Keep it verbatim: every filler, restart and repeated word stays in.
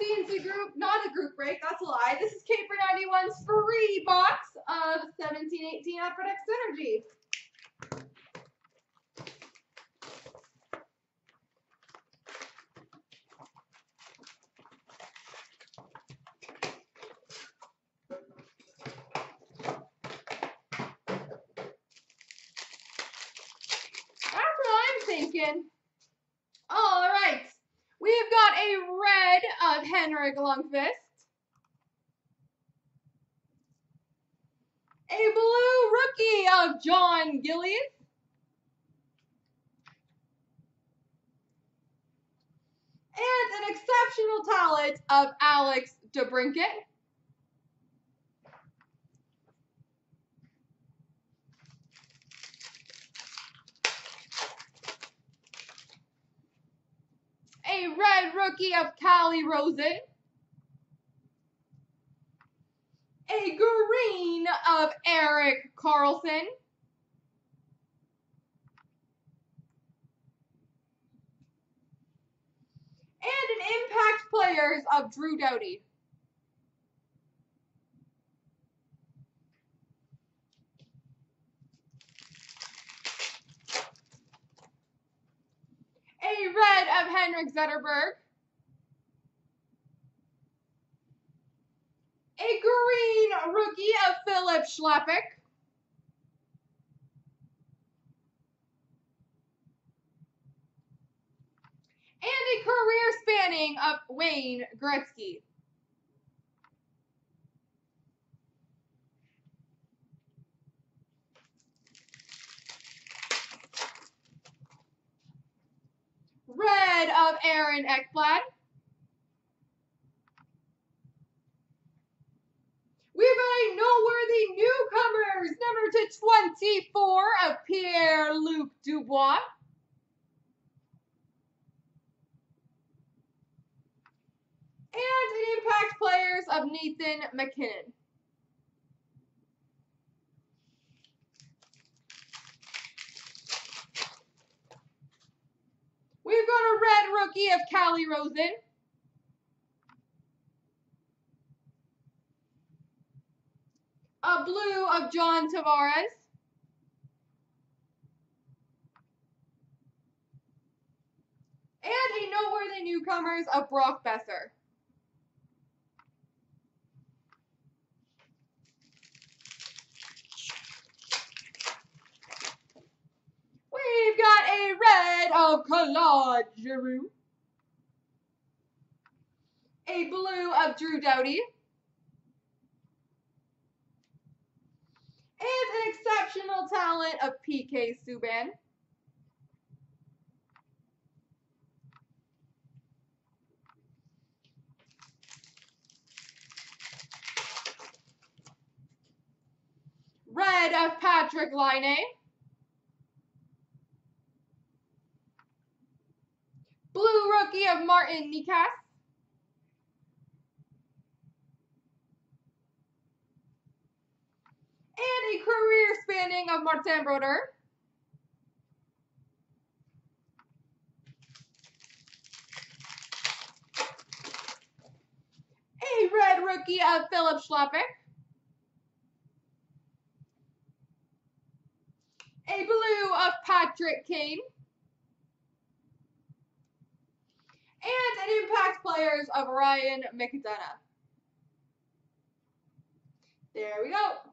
into group, not a group break, that's a lie. This is Caper ninety-one's free box of seventeen eighteen Upper Deck Synergy. Thinking. All right, we've got a red of Henrik Lundqvist, a blue rookie of John Gillies, and an exceptional talent of Alex DeBrinkart. A red rookie of Calle Rosén, a green of Eric Carlson, and an impact players of Drew Doughty. A red of Henrik Zetterberg, a green rookie of Filip Chlapík, and a career spanning of Wayne Gretzky. Red of Aaron Eckblad. We've got a noteworthy newcomers, number to twenty-four of Pierre-Luc Dubois. And an impact players of Nathan McKinnon. We've got a red rookie of Calle Rosén, a blue of John Tavares, and a noteworthy newcomers of Brock Besser. We've got a red of Claude Giroux, a blue of Drew Doughty, and an exceptional talent of P K Subban. Red of Patrick Laine. Blue rookie of Martin Nikas, and a career spanning of Martin Brodeur. A red rookie of Filip Chlapík. A blue of Patrick Kane. And an impact players of Ryan McDonagh. There we go.